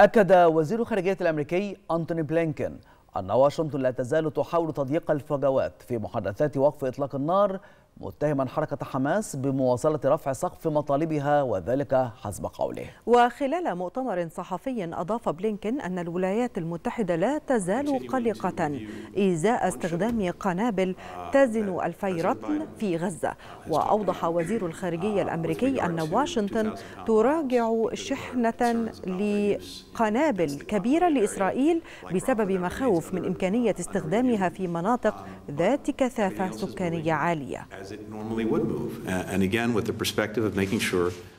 أكد وزير الخارجية الأمريكي أنتوني بلينكن أن واشنطن لا تزال تحاول تضييق الفجوات في محادثات وقف إطلاق النار، متهما حركة حماس بمواصلة رفع سقف مطالبها وذلك حسب قوله. وخلال مؤتمر صحفي أضاف بلينكن أن الولايات المتحدة لا تزال قلقة إزاء استخدام قنابل تزن الفيران في غزة. وأوضح وزير الخارجية الأمريكي أن واشنطن تراجع شحنة لقنابل كبيرة لإسرائيل بسبب مخاوف من إمكانية استخدامها في مناطق ذات كثافة سكانية عالية. As it normally would move, and again with the perspective of making sure